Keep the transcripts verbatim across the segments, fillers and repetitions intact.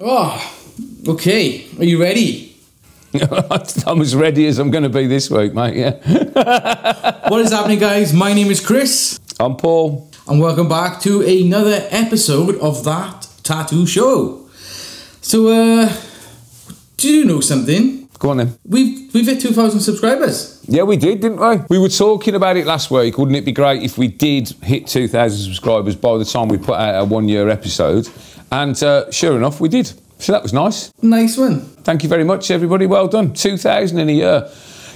Oh, okay. Are you ready? I'm as ready as I'm going to be this week, mate, yeah. What is happening, guys? My name is Chris. I'm Paul. And welcome back to another episode of That Tattoo Show. So, uh, do you know something? Go on then. We've, we've hit two thousand subscribers. Yeah, we did, didn't we? We were talking about it last week. Wouldn't it be great if we did hit two thousand subscribers by the time we put out our one-year episode? And uh, sure enough, we did. So that was nice. Nice one. Thank you very much, everybody. Well done. two thousand in a year.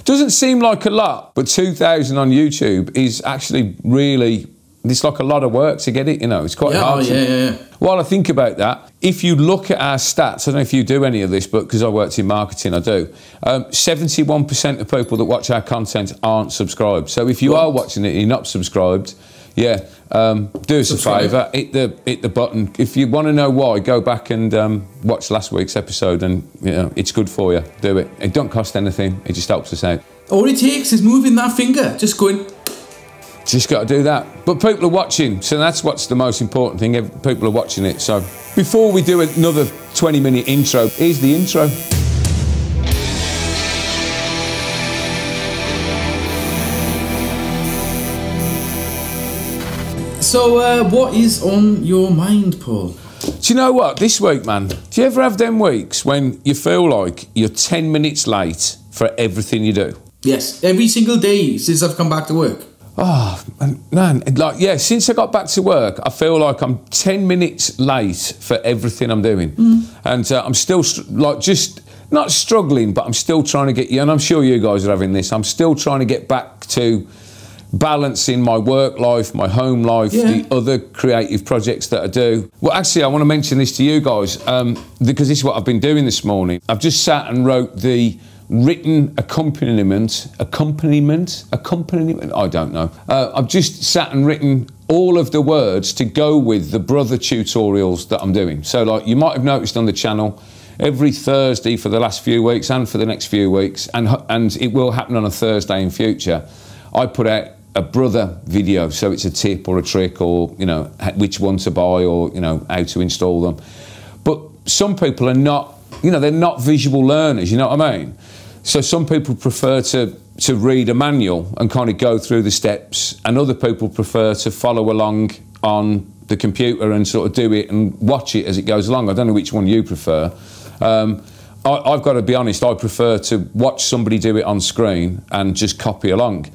Doesn't seem like a lot, but two thousand on YouTube is actually really... It's like a lot of work to get it, you know. It's quite yeah, hard. Oh, yeah, yeah, yeah. While I think about that, if you look at our stats, I don't know if you do any of this, but because I worked in marketing, I do. Um, seventy-one percent of people that watch our content aren't subscribed. So if you what? are watching it and you're not subscribed, yeah, um, do us Subscribe. a favour, hit the, hit the button. If you want to know why, go back and um, watch last week's episode and, you know, it's good for you. Do it. It don't cost anything. It just helps us out. All it takes is moving that finger. Just going... Just got to do that. But people are watching, so that's what's the most important thing. People are watching it. So before we do another twenty minute intro, here's the intro. So uh, what is on your mind, Paul? Do you know what? This week, man, do you ever have them weeks when you feel like you're ten minutes late for everything you do? Yes, every single day since I've come back to work. Oh, man, like, yeah, since I got back to work, I feel like I'm ten minutes late for everything I'm doing. Mm. And uh, I'm still, like, just not struggling, but I'm still trying to get, and I'm sure you guys are having this, I'm still trying to get back to balancing my work life, my home life, yeah. the other creative projects that I do. Well, actually, I want to mention this to you guys, um, because this is what I've been doing this morning. I've just sat and wrote the... written accompaniment, accompaniment, accompaniment, I don't know. Uh, I've just sat and written all of the words to go with the brother tutorials that I'm doing. So like you might have noticed on the channel, every Thursday for the last few weeks and for the next few weeks, and, and it will happen on a Thursday in future, I put out a brother video. So it's a tip or a trick or, you know, which one to buy or, you know, how to install them. But some people are not, you know, they're not visual learners, you know what I mean? So some people prefer to, to read a manual and kind of go through the steps, and other people prefer to follow along on the computer and sort of do it and watch it as it goes along. I don't know which one you prefer. Um, I, I've got to be honest, I prefer to watch somebody do it on screen and just copy along.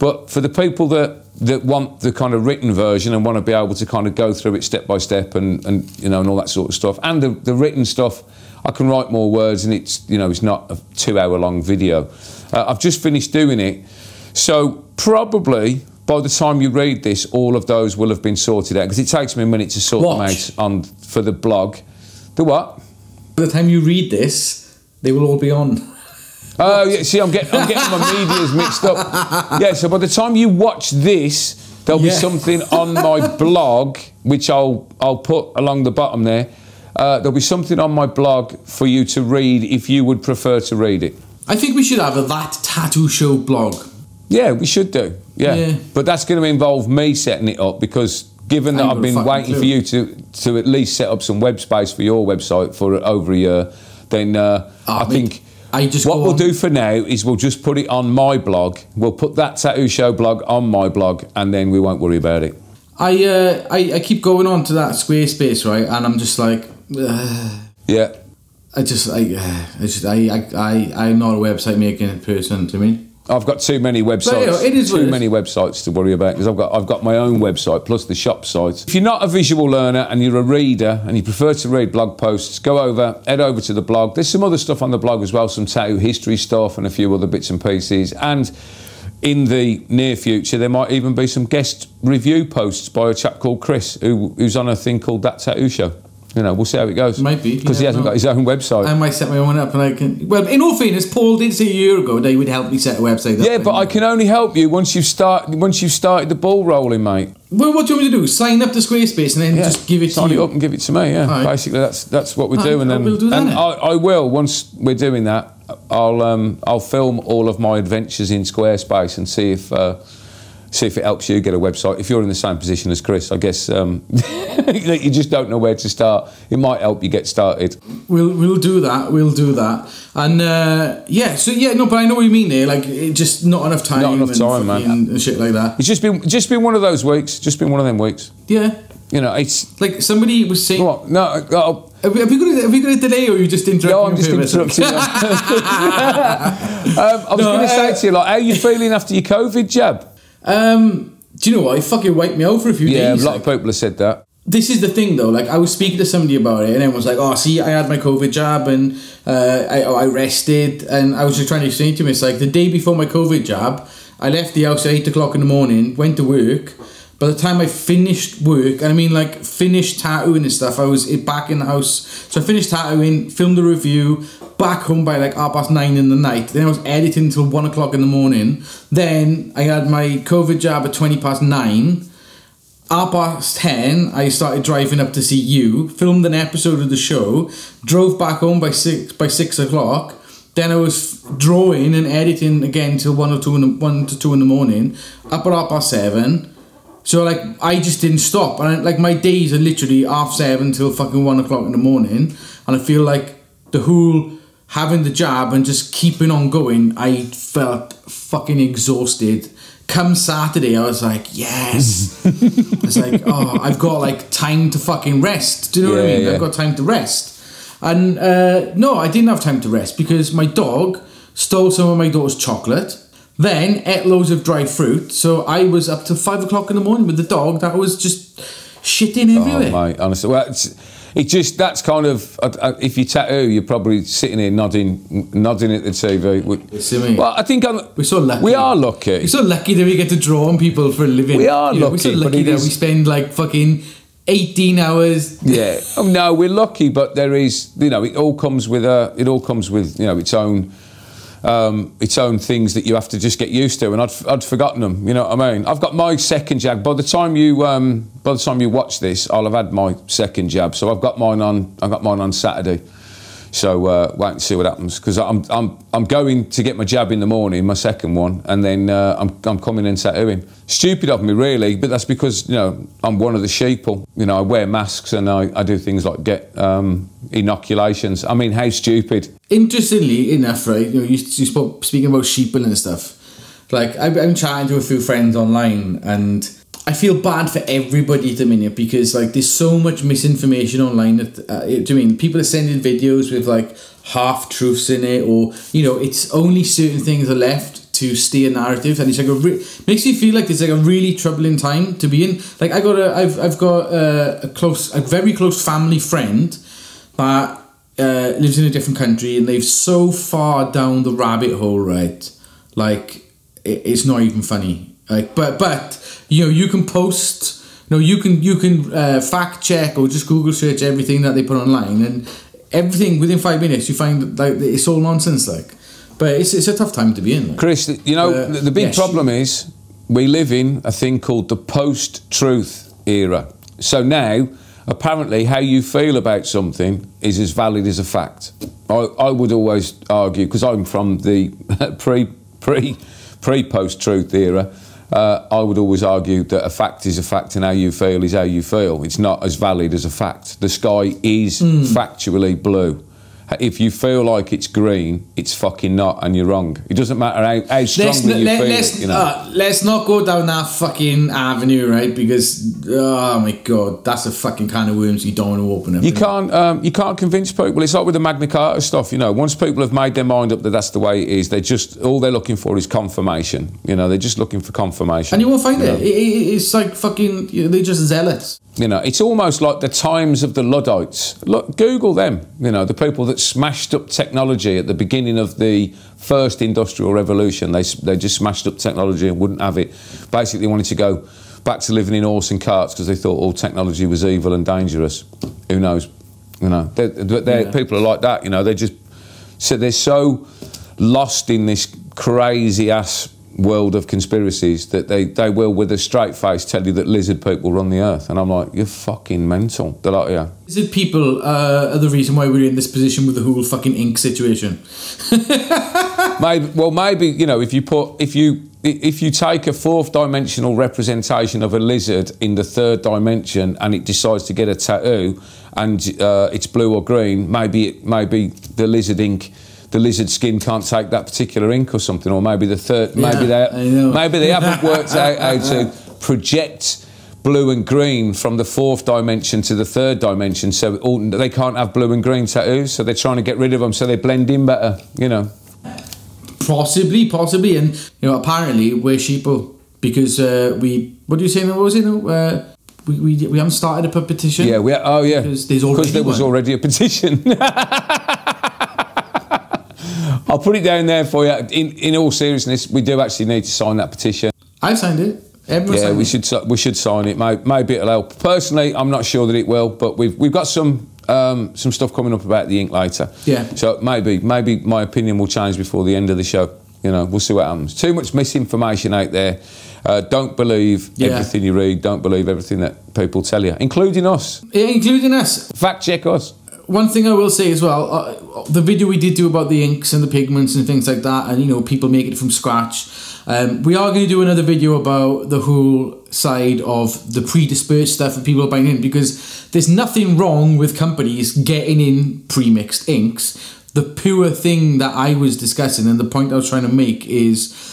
But for the people that, that want the kind of written version and want to be able to kind of go through it step by step and, and you know, and all that sort of stuff, and the, the written stuff, I can write more words and it's, you know, it's not a two hour long video. Uh, I've just finished doing it. So probably by the time you read this, all of those will have been sorted out because it takes me a minute to sort Watch. them out on, for the blog. The what? By the time you read this, they will all be on. Oh, uh, yeah, see, I'm getting, I'm getting my medias mixed up. Yeah, so by the time you watch this, there'll yeah. be something on my blog, which I'll, I'll put along the bottom there. Uh, there'll be something on my blog for you to read if you would prefer to read it. I think we should have a That Tattoo Show blog. Yeah, we should do. Yeah, yeah. But that's going to involve me setting it up because given that I've been waiting for you to, to at least set up some web space for your website for over a year, then uh, oh, I think I just what we'll on. do for now is we'll just put it on my blog. We'll put That Tattoo Show blog on my blog and then we won't worry about it. I, uh, I, I keep going on to that Squarespace, right? And I'm just like... Uh, yeah, I just I, I just I I I'm not a website making person. To me, I've got too many websites. But, you know, too many websites to worry about because I've got I've got my own website plus the shop site. If you're not a visual learner and you're a reader and you prefer to read blog posts, go over head over to the blog. There's some other stuff on the blog as well, some tattoo history stuff and a few other bits and pieces. And in the near future, there might even be some guest review posts by a chap called Chris who who's on a thing called That Tattoo Show. You know, we'll see how it goes. Might be. Because he hasn't know. got his own website. I might set my own up and I can... Well, in all fairness, Paul did say a year ago that he would help me set a website up. Yeah, but I can only help you once you've, start, once you've started the ball rolling, mate. Well, what do you want me to do? Sign up to Squarespace and then yeah. just give it Sign to you? Sign it up and give it to me, yeah. Right. Basically, that's that's what we're right, doing. And, we'll do that and I, I will, once we're doing that, I'll, um, I'll film all of my adventures in Squarespace and see if... Uh, see if it helps you get a website. If you're in the same position as Chris, I guess um, you just don't know where to start. It might help you get started. We'll we'll do that. We'll do that. And uh, yeah, so yeah, no, but I know what you mean there. Like, it just not enough time. Not enough time, man. And shit like that. It's just been just been one of those weeks. Just been one of them weeks. Yeah. You know, it's like somebody was saying. What? No. I'll, Are we, we going to delay, or are you just interrupting? No, I'm just interrupting. um, I was no, going to say uh, to you, like, how are you feeling after your COVID jab? Um, do you know what? It fucking wiped me out for a few yeah, days. Yeah, a lot like, of people have said that. This is the thing, though. Like, I was speaking to somebody about it, and everyone was like, "Oh, see, I had my COVID jab, and uh, I, oh, I rested." And I was just trying to explain to him, it's like the day before my COVID jab, I left the house at eight o'clock in the morning, went to work. By the time I finished work, and I mean like finished tattooing and stuff, I was back in the house. So I finished tattooing, filmed a review, back home by like half past nine in the night. Then I was editing until one o'clock in the morning. Then I had my COVID jab at twenty past nine. Half past ten, I started driving up to see you, filmed an episode of the show, drove back home by six by six o'clock. Then I was drawing and editing again till one or two in the, one to two in the morning. Up at half past seven. So like I just didn't stop, and I, like my days are literally half seven till fucking one o'clock in the morning, and I feel like the whole having the jab and just keeping on going, I felt fucking exhausted. Come Saturday, I was like, yes, it's like, oh, I've got like time to fucking rest. Do you know yeah, what I mean? Yeah. I've got time to rest, and uh, no, I didn't have time to rest because my dog stole some of my daughter's chocolate. Then ate loads of dried fruit, so I was up till five o'clock in the morning with the dog that was just shitting everywhere. Oh, mate, honestly, well, it's, it just that's kind of if you tattoo, you're probably sitting here nodding, nodding at the T V. We, well, I think I'm, we're so lucky. We are lucky. We're so lucky that we get to draw on people for a living. We are you know, lucky. We're so lucky that is, we spend like fucking eighteen hours. Yeah. Oh no, we're lucky, but there is, you know, it all comes with a, it all comes with, you know, its own. Um, its own things that you have to just get used to, and I'd, I'd forgotten them. You know what I mean? I've got my second jab. By the time you um, by the time you watch this, I'll have had my second jab. So I've got mine on. I got mine on Saturday. So uh, wait and see what happens, because I'm I'm I'm going to get my jab in the morning, my second one, and then uh, I'm I'm coming and tattooing. Stupid of me, really, but that's because, you know, I'm one of the sheeple. You know, I wear masks and I, I do things like get um, inoculations. I mean, how stupid. Interestingly enough, right, you know, you, you spoke, speaking about sheeple and stuff. Like, I've been chatting to a few friends online, and I feel bad for everybody at the minute, because like there's so much misinformation online. That, uh, it, do you mean people are sending videos with like half truths in it, or, you know, it's only certain things are left to steer narrative, and it's like a re makes you feel like it's like a really troubling time to be in. Like I got a, I've I've got a, a close, a very close family friend that uh, lives in a different country, and they've so far down the rabbit hole, right? Like it, it's not even funny. Like, but but you know, you can post, you know, you can you can uh, fact check or just Google search everything that they put online, and everything within five minutes you find that, like, it's all nonsense, like. But it's, it's a tough time to be in. Like. Chris, you know, uh, the, the big yes. problem is we live in a thing called the post-truth era. So now, apparently, how you feel about something is as valid as a fact. I, I would always argue, because I'm from the pre, pre, pre-post-truth era, uh, I would always argue that a fact is a fact and how you feel is how you feel. It's not as valid as a fact. The sky is mm. factually blue. If you feel like it's green, it's fucking not, and you're wrong. It doesn't matter how, how strongly you let, feel let's, it, you know? uh, let's not go down that fucking avenue, right? Because, oh my God, that's a fucking can of worms you don't want to open up. You can't, um, you can't convince people. It's like with the Magna Carta stuff, you know. Once people have made their mind up that that's the way it is, they're just, all they're looking for is confirmation. You know, they're just looking for confirmation. And you won't find it. It, it. It's like fucking, you know, they're just zealots. You know, it's almost like the times of the Luddites. Look, Google them, you know, the people that smashed up technology at the beginning of the first industrial revolution. They, they just smashed up technology and wouldn't have it. Basically, they wanted to go back to living in horse and carts because they thought all technology was evil and dangerous. Who knows? You know, they're, they're, yeah. people are like that, you know. They're just, so they're so lost in this crazy-ass world of conspiracies that they, they will, with a straight face, tell you that lizard people run the earth. And I'm like, you're fucking mental. They're like, yeah. Lizard people uh, are the reason why we're in this position with the whole fucking ink situation. Maybe, well, maybe, you know, if you put, if you if you take a fourth dimensional representation of a lizard in the third dimension and it decides to get a tattoo and uh, it's blue or green, maybe it, maybe the lizard ink, the lizard skin can't take that particular ink or something, or maybe the third, yeah, maybe they, maybe they haven't worked out how to project blue and green from the fourth dimension to the third dimension, so all, they can't have blue and green tattoos, so they're trying to get rid of them so they blend in better, you know. Possibly, possibly, and you know, apparently we're sheeple because uh, we. What do you say? What was it? Uh, we we we haven't started a petition. Yeah, we. Are, oh yeah, because there's already because there was one. already a petition. I'll put it down there for you. In in all seriousness, we do actually need to sign that petition. I've signed it. Everyone yeah, signed we should it. we should sign it. Maybe, maybe it'll help. Personally, I'm not sure that it will, but we've we've got some. Um, some stuff coming up about the ink later. Yeah. So maybe, maybe my opinion will change before the end of the show. You know, we'll see what happens. Too much misinformation out there. Uh, don't believe yeah. everything you read. Don't believe everything that people tell you, including us. Yeah, including us. Fact check us. One thing I will say as well, uh, the video we did do about the inks and the pigments and things like that, and you know, people make it from scratch. Um, we are going to do another video about the whole side of the pre-dispersed stuff that people are buying in, because there's nothing wrong with companies getting in pre-mixed inks. The pure thing that I was discussing and the point I was trying to make is,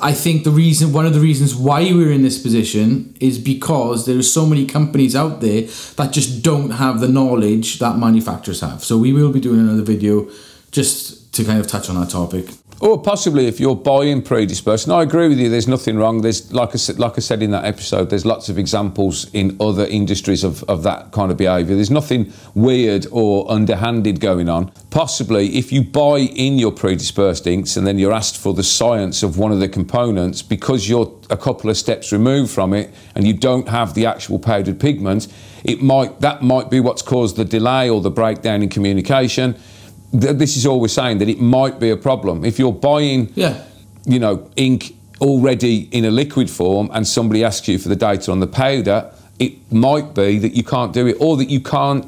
I think the reason, one of the reasons why we're in this position is because there are so many companies out there that just don't have the knowledge that manufacturers have. So we will be doing another video just to kind of touch on that topic. Or possibly if you're buying pre-dispersed, and I agree with you, there's nothing wrong. There's, like I, like I said in that episode, there's lots of examples in other industries of, of that kind of behaviour. There's nothing weird or underhanded going on. Possibly if you buy in your pre-dispersed inks and then you're asked for the science of one of the components, because you're a couple of steps removed from it and you don't have the actual powdered pigment, it might, that might be what's caused the delay or the breakdown in communication. This is all we're saying, that it might be a problem. If you're buying, yeah. you know, ink already in a liquid form and somebody asks you for the data on the powder, it might be that you can't do it, or that you can't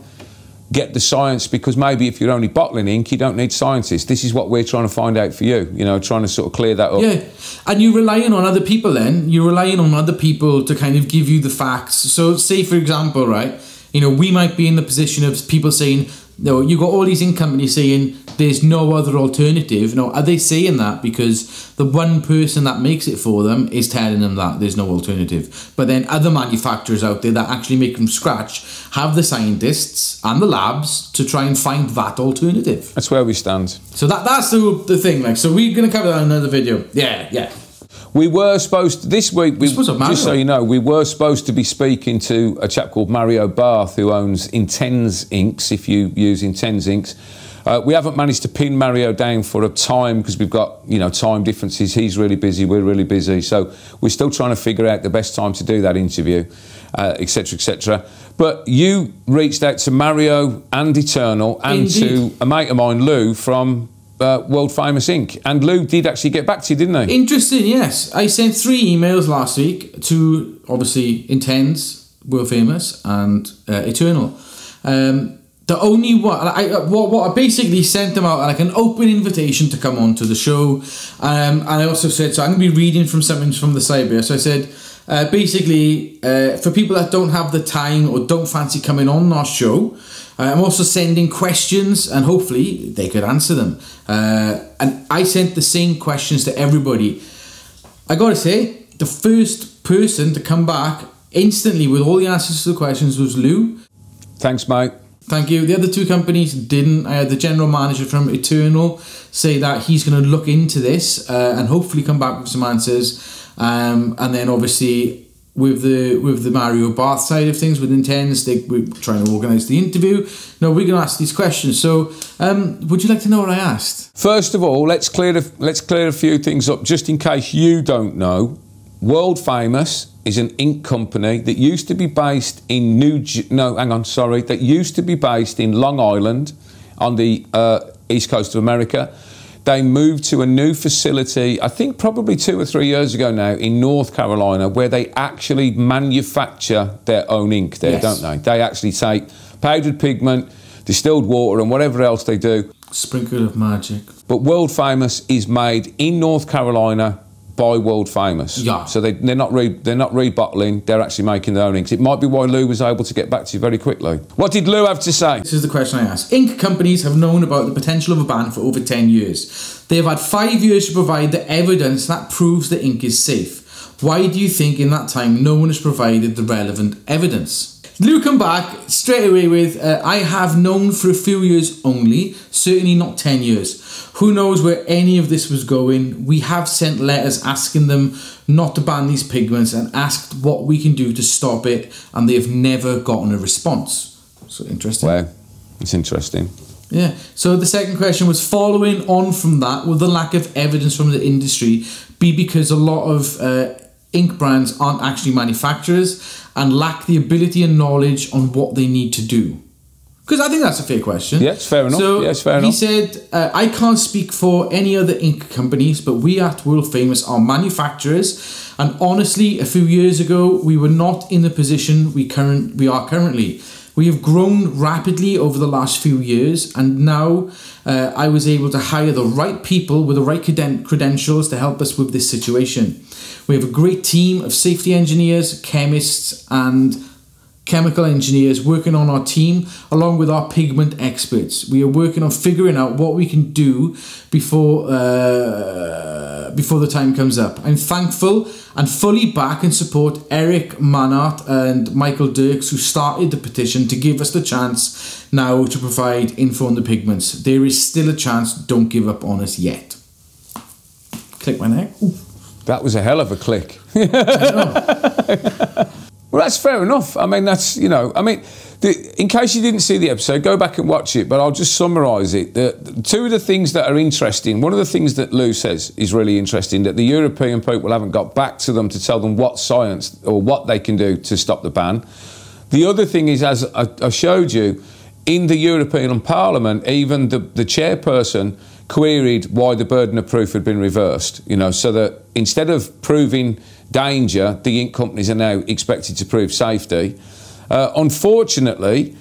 get the science, because maybe if you're only bottling ink, you don't need scientists. This is what we're trying to find out for you, you know, trying to sort of clear that up. Yeah, and you're relying on other people then. You're relying on other people to kind of give you the facts. So say, for example, right, you know, we might be in the position of people saying, no, you got all these ink companies saying there's no other alternative. No, are they saying that because the one person that makes it for them is telling them that there's no alternative? But then other manufacturers out there that actually make from scratch have the scientists and the labs to try and find that alternative. That's where we stand. So that that's the the thing. Like, so we're gonna cover that in another video. Yeah, yeah. We were supposed to, this week, we, just so you know, we were supposed to be speaking to a chap called Mario Barth, who owns Intense Inks, if you use Intense Inks. Uh, we haven't managed to pin Mario down for a time because we've got, you know, time differences. He's really busy, we're really busy. So we're still trying to figure out the best time to do that interview, uh, et cetera, et cetera. But you reached out to Mario and Eternal and Indeed. to a mate of mine, Lou, from... Uh, World Famous Incorporated. And Lou did actually get back to you, didn't he? Interesting, yes. I sent three emails last week to, obviously, Intense, World Famous, and uh, Eternal. Um, the only one... I, I, what, what I basically sent them out, like an open invitation to come on to the show. Um, and I also said, so I'm going to be reading from something from the side here. So I said, uh, basically, uh, for people that don't have the time or don't fancy coming on our show... I'm also sending questions and hopefully they could answer them. Uh, and I sent the same questions to everybody. I gotta say, the first person to come back instantly with all the answers to the questions was Lou. Thanks, mate. Thank you. The other two companies didn't. I had the general manager from Eternal say that he's gonna look into this uh, and hopefully come back with some answers. Um, and then obviously, with the with the Mario Barth side of things, with Intense, they, we're trying to organise the interview. No, we're going to ask these questions. So, um, would you like to know what I asked? First of all, let's clear a, let's clear a few things up, just in case you don't know. World Famous is an ink company that used to be based in New no, hang on, sorry, that used to be based in Long Island, on the uh, east coast of America. They moved to a new facility, I think probably two or three years ago now, in North Carolina, where they actually manufacture their own ink there, yes. don't they? They actually take powdered pigment, distilled water, and whatever else they do. Sprinkle of magic. But World Famous is made in North Carolina by World Famous. Yeah. So they, they're not re, they're not rebottling, they're actually making their own inks. It might be why Lou was able to get back to you very quickly. What did Lou have to say? This is the question I asked. Ink companies have known about the potential of a ban for over ten years. They've had five years to provide the evidence that proves the ink is safe. Why do you think in that time no one has provided the relevant evidence? Lou come back straight away with, uh, I have known for a few years only, certainly not ten years. Who knows where any of this was going? We have sent letters asking them not to ban these pigments and asked what we can do to stop it, and they have never gotten a response. So interesting. Wow, it's interesting. Yeah, so the second question was, following on from that, will the lack of evidence from the industry be because a lot of uh, ink brands aren't actually manufacturers and lack the ability and knowledge on what they need to do? Because I think that's a fair question. Yes, fair enough. So yes, fair enough. He said, uh, I can't speak for any other ink companies, but we at World Famous are manufacturers. And honestly, a few years ago, we were not in the position we current we are currently. We have grown rapidly over the last few years, and now uh, I was able to hire the right people with the right creden credentials to help us with this situation. We have a great team of safety engineers, chemists, and chemical engineers working on our team, along with our pigment experts. We are working on figuring out what we can do before uh, before the time comes up. I'm thankful and fully back and support Eric Manart and Michael Dirks, who started the petition to give us the chance now to provide info on the pigments. There is still a chance. Don't give up on us yet. Click my neck. Ooh. That was a hell of a click. I know. Well, that's fair enough. I mean, that's, you know, I mean, the, in case you didn't see the episode, go back and watch it, but I'll just summarise it. The, the, two of the things that are interesting, one of the things that Lou says is really interesting, that the European people haven't got back to them to tell them what science or what they can do to stop the ban. The other thing is, as I, I showed you, in the European Parliament, even the, the chairperson queried why the burden of proof had been reversed, you know, so that instead of proving danger, the ink companies are now expected to prove safety. Uh, unfortunately,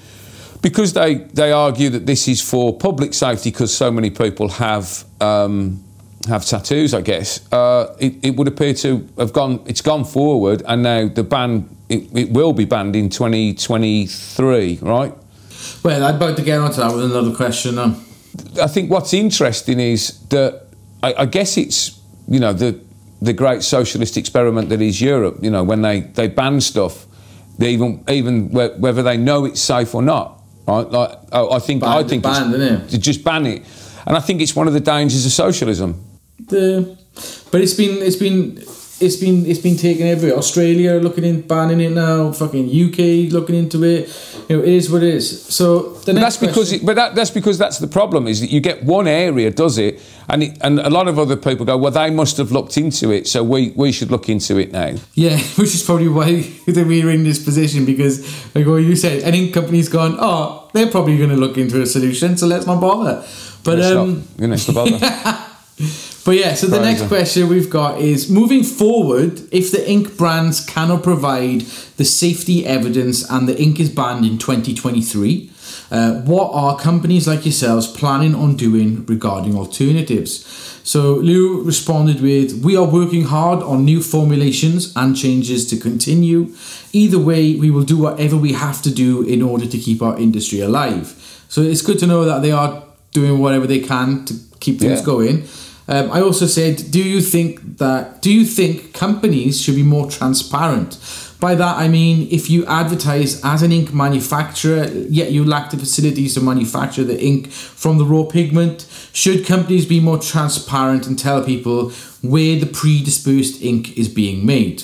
because they, they argue that this is for public safety because so many people have um, have tattoos, I guess, uh, it, it would appear to have gone, it's gone forward, and now the ban, it, it will be banned in twenty twenty-three, right? Well, I'd like to get on to that with another question. Um. I think what's interesting is that, I, I guess it's, you know, the the great socialist experiment that is Europe. You know, when they, they ban stuff, they even even whether they know it's safe or not, right? Like, oh, I think ban, I think ban, it's, it? just ban it, and I think it's one of the dangers of socialism. The, but it's been it's been it's been it's been taken everywhere. Australia are looking in banning it now. Fucking U K looking into it. You know, it is what it is. So the next that's because it, but that, that's because that's the problem, is that you get one area does it, and it, and a lot of other people go, well, they must have looked into it, so we we should look into it now. Yeah, which is probably why we're in this position, because like what you said, an ink company's gone, oh, they're probably going to look into a solution, so let's not bother. But it's um, not, you know, it's the bother. But yeah, so the next question we've got is, moving forward, if the ink brands cannot provide the safety evidence and the ink is banned in twenty twenty-three, uh, what are companies like yourselves planning on doing regarding alternatives? So Lou responded with, we are working hard on new formulations and changes to continue. Either way, we will do whatever we have to do in order to keep our industry alive. So it's good to know that they are doing whatever they can to keep things yeah. going. Um, I also said, do you think that, do you think companies should be more transparent? By that, I mean, if you advertise as an ink manufacturer, yet you lack the facilities to manufacture the ink from the raw pigment, should companies be more transparent and tell people where the pre-dispersed ink is being made?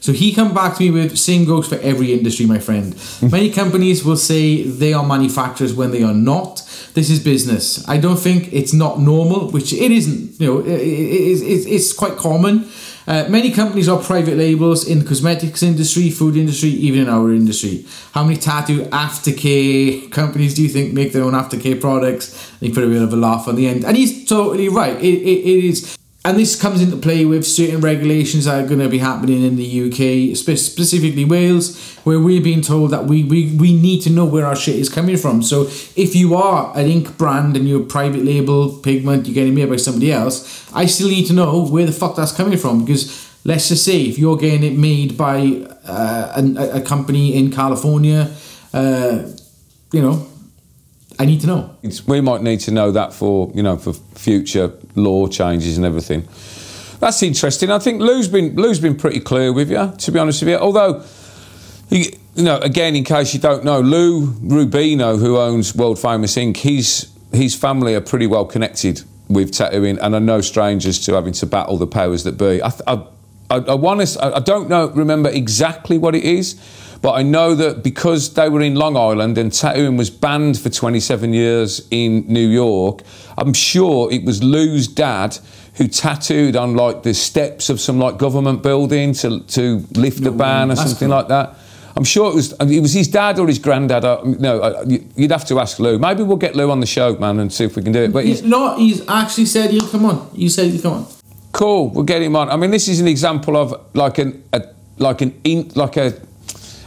So he come back to me with, same goes for every industry, my friend. Many companies will say they are manufacturers when they are not. This is business. I don't think it's not normal, which it isn't. You know, it, it, it, it's quite common. Uh, many companies are private labels in the cosmetics industry, food industry, even in our industry. How many tattoo aftercare companies do you think make their own aftercare products? And he put a bit of a laugh on the end. And he's totally right. It, it, it is... And this comes into play with certain regulations that are going to be happening in the U K, spe specifically Wales, where we're being told that we, we, we need to know where our shit is coming from. So if you are an ink brand and you're a private label pigment, you're getting made by somebody else, I still need to know where the fuck that's coming from. Because let's just say if you're getting it made by uh, a, a company in California, uh, you know, I need to know. It's, we might need to know that for, you know, for future law changes and everything. That's interesting. I think Lou's been Lou's been pretty clear with you, to be honest with you. Although, you, you know, again, in case you don't know, Lou Rubino, who owns World Famous Incorporated, his his family are pretty well connected with tattooing, and are no strangers to having to battle the powers that be. I I, I, I want to. I don't know. Remember exactly what it is. But I know that because they were in Long Island and tattooing was banned for twenty-seven years in New York, I'm sure it was Lou's dad who tattooed on like the steps of some like government building to, to lift no, the ban or something him. like that. I'm sure it was it was his dad or his granddad. I, no, you'd have to ask Lou. Maybe we'll get Lou on the show, man, and see if we can do it. But he's, he's not. He's actually said he'll come on. You said he'll come on. Cool. We'll get him on. I mean, this is an example of like an a, like an in, like a.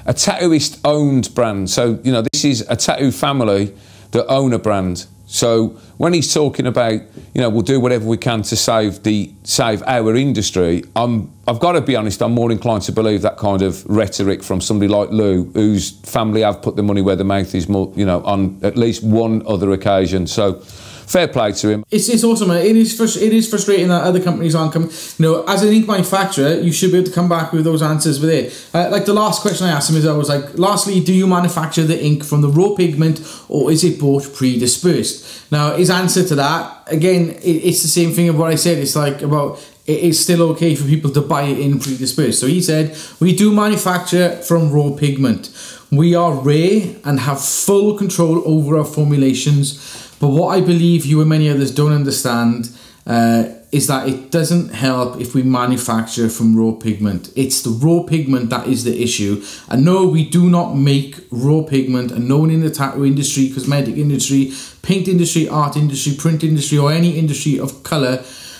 a tattooist-owned brand. So, you know, this is a tattoo family that own a brand. So when he's talking about, you know, we'll do whatever we can to save the save our industry, I'm, I've got to be honest, I'm more inclined to believe that kind of rhetoric from somebody like Lou, whose family have put the money where the mouth is, more, you know, on at least one other occasion. So fair play to him. It's, it's awesome. It is, it is frustrating that other companies aren't coming. You know, as an ink manufacturer, you should be able to come back with those answers with it. Uh, like the last question I asked him is, I was like, lastly, do you manufacture the ink from the raw pigment or is it bought pre-dispersed? Now, his answer to that, again, it, it's the same thing of what I said. It's like about... it's still okay for people to buy it in pre-dispersed. So he said, we do manufacture from raw pigment. We are rare and have full control over our formulations. But what I believe you and many others don't understand uh, is that it doesn't help if we manufacture from raw pigment. It's the raw pigment that is the issue. And no, we do not make raw pigment. And no one in the tattoo industry, cosmetic industry, paint industry, art industry, print industry, or any industry of colour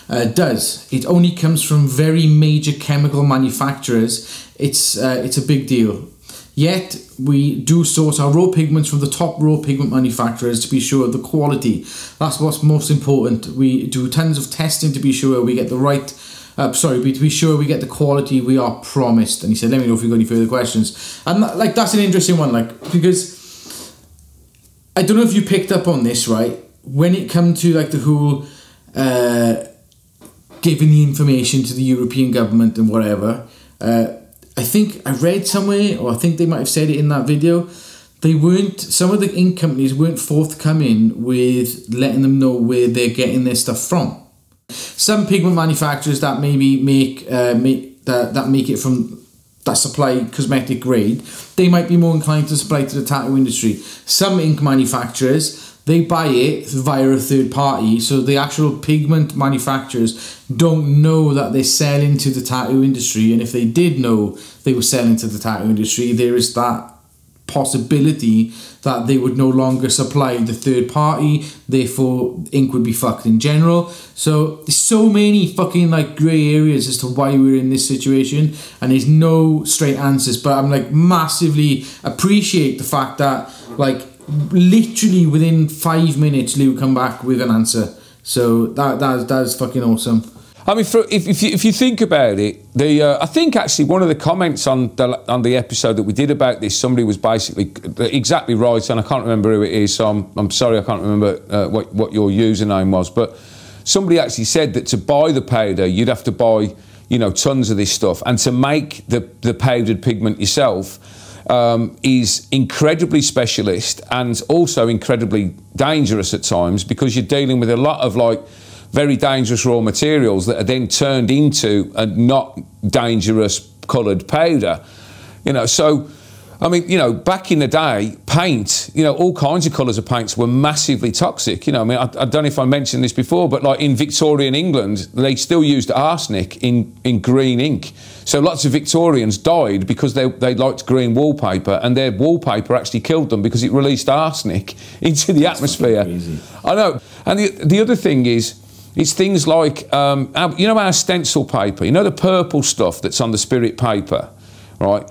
Uh, does. It only comes from very major chemical manufacturers. It's uh, it's a big deal. Yet we do source our raw pigments from the top raw pigment manufacturers to be sure of the quality. That's what's most important. We do tons of testing to be sure we get the right. Uh, sorry, to be sure we get the quality we are promised. And he said, "Let me know if you've got any further questions." And that, like that's an interesting one, like because I don't know if you picked up on this, right? When it come to like the whole. Uh, giving the information to the European government and whatever. Uh, I think I read somewhere, or I think they might have said it in that video, they weren't, some of the ink companies weren't forthcoming with letting them know where they're getting their stuff from. Some pigment manufacturers that maybe make, uh, make that, that make it from, that supply cosmetic grade, they might be more inclined to supply to the tattoo industry. Some ink manufacturers, they buy it via a third party, so the actual pigment manufacturers don't know that they're selling to the tattoo industry, and if they did know they were selling to the tattoo industry, there is that possibility that they would no longer supply the third party, therefore ink would be fucked in general. So there's so many fucking like grey areas as to why we're in this situation, and there's no straight answers, but I'm like massively appreciate the fact that like literally within five minutes, Lou come back with an answer. So that that's that's fucking awesome. I mean, for, if if you, if you think about it, the uh, I think actually one of the comments on the on the episode that we did about this, somebody was basically exactly right, and I can't remember who it is. So I'm I'm sorry, I can't remember uh, what what your username was, but somebody actually said that to buy the powder, you'd have to buy you know tons of this stuff, and to make the the powdered pigment yourself. Um, is incredibly specialist and also incredibly dangerous at times because you're dealing with a lot of like very dangerous raw materials that are then turned into a not dangerous coloured powder. You know, so, I mean, you know, back in the day, paint, you know, all kinds of colours of paints were massively toxic. You know, I mean, I, I don't know if I mentioned this before, but like in Victorian England, they still used arsenic in, in green ink. So lots of Victorians died because they, they liked green wallpaper, and their wallpaper actually killed them because it released arsenic into the atmosphere. That's fucking crazy. I know. And the, the other thing is, It's things like, um, our, you know our stencil paper, you know the purple stuff that's on the spirit paper, right?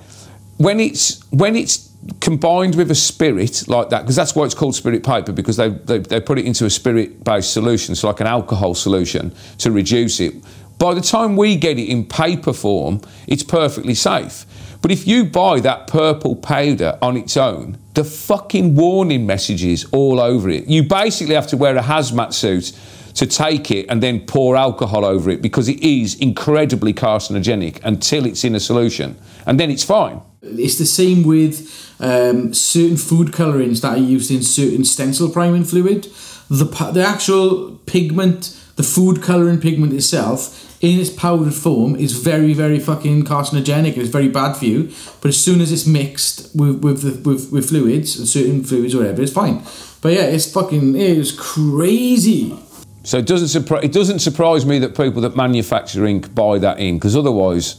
When it's, when it's combined with a spirit like that, because that's why it's called spirit paper, because they, they, they put it into a spirit-based solution, so like an alcohol solution to reduce it. By the time we get it in paper form, it's perfectly safe. But if you buy that purple powder on its own, the fucking warning messages all over it. You basically have to wear a hazmat suit to take it and then pour alcohol over it, because it is incredibly carcinogenic until it's in a solution, and then it's fine. It's the same with um, certain food colorings that are used in certain stencil priming fluid. The, the actual pigment, the food colouring pigment itself, in its powdered form, is very, very fucking carcinogenic and it's very bad for you. But as soon as it's mixed with with the, with, with fluids and certain fluids or whatever, it's fine. But yeah, it's fucking it's crazy. So it doesn't surprise it doesn't surprise me that people that manufacture ink buy that in, because otherwise,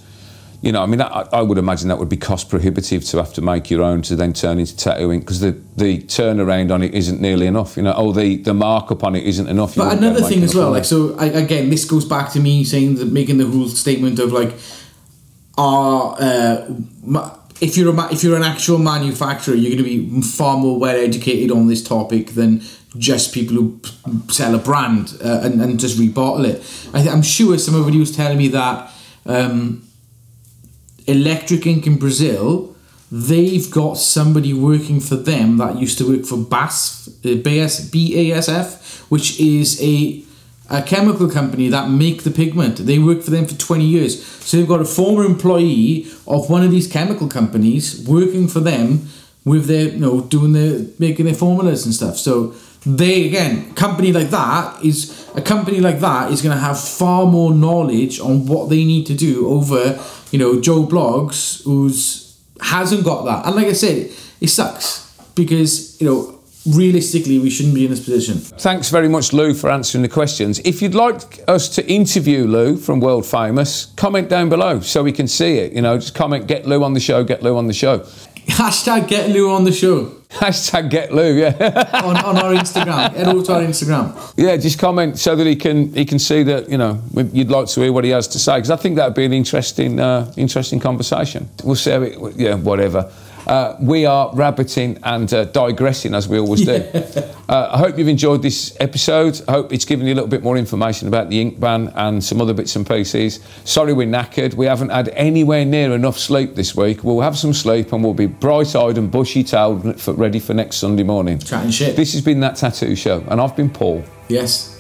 you know, I mean, I, I would imagine that would be cost prohibitive to have to make your own to then turn into tattoo ink, because the, the turnaround on it isn't nearly enough, you know, or the, the markup on it isn't enough. But another thing as well, like, so, I, again, this goes back to me saying that, making the whole statement of, like, are, uh, if, you're a, if you're an actual manufacturer, you're going to be far more well-educated on this topic than just people who sell a brand uh, and, and just rebottle it. I, I'm sure somebody was telling me that... Um, Electric Ink in Brazil, they've got somebody working for them that used to work for B A S F, which is a, a chemical company that make the pigment. They worked for them for twenty years. So they've got a former employee of one of these chemical companies working for them with their, you know, doing their, making their formulas and stuff. So they, again, company like that is, a company like that is going to have far more knowledge on what they need to do over, you know, Joe Bloggs, who's hasn't got that. And like I said, it sucks because, you know, realistically, we shouldn't be in this position. Thanks very much, Lou, for answering the questions. If you'd like us to interview Lou from World Famous, comment down below so we can see it. You know, just comment, get Lou on the show, get Lou on the show. Hashtag get Lou on the show. Hashtag get Lou, yeah. on, on our Instagram, head over to our Instagram. Yeah, just comment so that he can he can see that, you know, you'd like to hear what he has to say, because I think that would be an interesting uh, interesting conversation. We'll see how it, yeah, whatever. Uh, we are rabbiting and uh, digressing, as we always do. Yeah. Uh, I hope you've enjoyed this episode. I hope it's given you a little bit more information about the ink ban and some other bits and pieces. Sorry we're knackered. We haven't had anywhere near enough sleep this week. We'll have some sleep and we'll be bright-eyed and bushy-tailed for, ready for next Sunday morning. Chatting shit. This has been That Tattoo Show, and I've been Paul. Yes.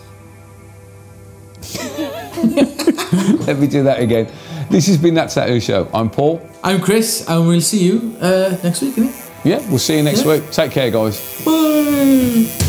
Let me do that again. This has been That Tattoo Show. I'm Paul. I'm Chris, and we'll see you uh, next week, innit? Yeah, we'll see you next yeah. week. Take care, guys. Bye.